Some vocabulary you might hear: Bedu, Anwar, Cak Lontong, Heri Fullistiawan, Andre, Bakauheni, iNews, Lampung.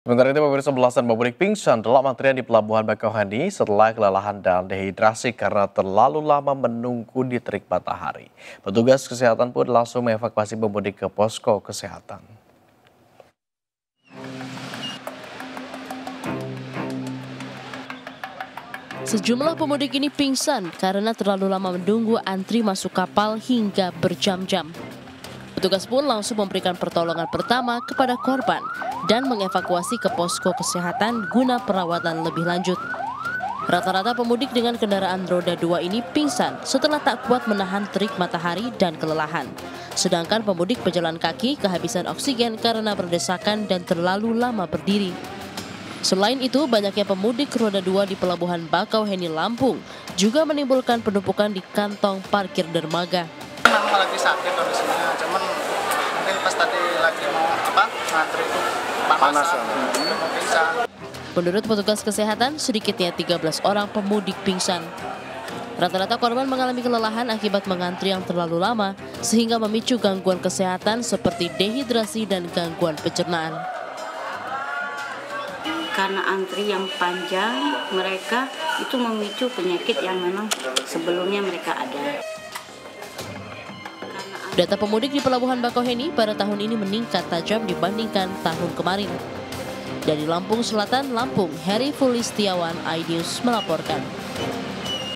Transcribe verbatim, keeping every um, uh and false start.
Sementara itu, pemirsa, belasan pemudik pingsan dalam antrian di Pelabuhan Bakauheni setelah kelelahan dan dehidrasi karena terlalu lama menunggu di terik matahari. Petugas kesehatan pun langsung mengevakuasi pemudik ke posko kesehatan. Sejumlah pemudik ini pingsan karena terlalu lama menunggu antri masuk kapal hingga berjam-jam. Petugas pun langsung memberikan pertolongan pertama kepada korban dan mengevakuasi ke posko kesehatan guna perawatan lebih lanjut. Rata-rata pemudik dengan kendaraan roda dua ini pingsan setelah tak kuat menahan terik matahari dan kelelahan. Sedangkan pemudik pejalan kaki kehabisan oksigen karena berdesakan dan terlalu lama berdiri. Selain itu, banyaknya pemudik roda dua di Pelabuhan Bakauheni, Lampung juga menimbulkan penumpukan di kantong parkir dermaga. Memang lagi sakit kondisinya, cuman mungkin pas tadi lagi mau cepat ngantri itu panas. Menurut petugas kesehatan, sedikitnya tiga belas orang pemudik pingsan. Rata-rata korban mengalami kelelahan akibat mengantri yang terlalu lama, sehingga memicu gangguan kesehatan seperti dehidrasi dan gangguan pencernaan. Karena antri yang panjang, mereka itu memicu penyakit yang memang sebelumnya mereka ada. Data pemudik di Pelabuhan Bakauheni pada tahun ini meningkat tajam dibandingkan tahun kemarin. Dari Lampung Selatan, Lampung, Heri Fullistiawan, iNews melaporkan.